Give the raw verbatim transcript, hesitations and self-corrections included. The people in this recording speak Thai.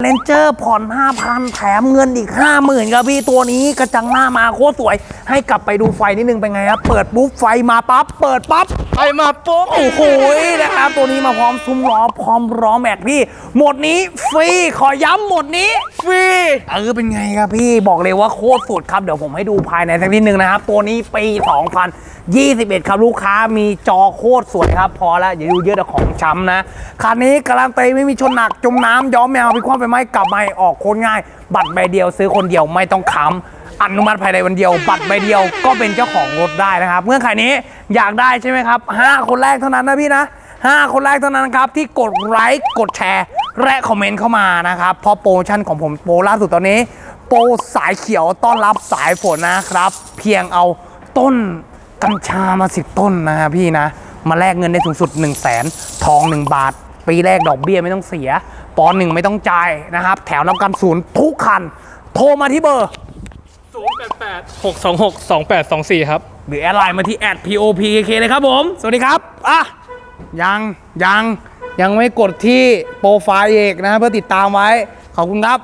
เรนเจอร์ผ่อน ห้าพัน แถมเงินอีก ห้าหมื่น ครับพี่ตัวนี้กระจังหน้ามาโคตรสวยให้กลับไปดูไฟนิดนึงเป็นไงครับเปิดปุ๊บไฟมาปั๊บเปิดปั๊บไฟมาปุ๊บโอ้โหนะครับตัวนี้มาพร้อมซุ้มล้อพร้อมล้อแม็กพี่หมดนี้ฟรีขอย้ำหมดนี้ฟรีเออเป็นไงครับพี่บอกเลยว่าโคตรสุดครับเดี๋ยวผมให้ดูภายในสักนิดนึงนะครับตัวนี้ปีสองพันยี่สิบเอ็ดครับลูกค้ามีจอโคตรสวยครับพอแล้วอย่าดูเยอะแต่ของช้ำนะคันนี้การันตีไม่มีชนหนักจมน้ำย้อมแมวพิควาไปไม่กลับไม่ออกโคตรง่ายบัตรใบเดียวซื้อคนเดียวไม่ต้องค้ำอนุมัติภายในวันเดียวบัตรใบเดียวก็เป็นเจ้าของรถได้นะครับเงื่อนไขนี้อยากได้ใช่ไหมครับห้าคนแรกเท่านั้นนะพี่นะห้าคนแรกเท่านั้นครับที่กดไลค์กดแชร์และคอมเมนต์เข้ามานะครับพอโปรโมชั่นของผมโปรล่าสุดตอนนี้โปรสายเขียวต้อนรับสายฝนนะครับเพียงเอาต้นกัญชามาสิบต้นนะครับพี่นะมาแลกเงินได้สูงสุด หนึ่งแสน ทองหนึ่งบาทปีแรกดอกเบี้ยไม่ต้องเสียปอนหนึ่งไม่ต้องจ่ายนะครับแถวรับการศูนย์ทุกคันโทรมาที่เบอร์ศูนย์ แปด แปด หก สอง หก สอง แปด สอง สี่ครับหรือแอดไลน์มาที่ แอท พี โอ พี เค เค เลยครับผมสวัสดีครับอ่ะยังยังยังไม่กดที่โปรไฟล์เอกนะเพื่อติดตามไว้ขอบคุณครับ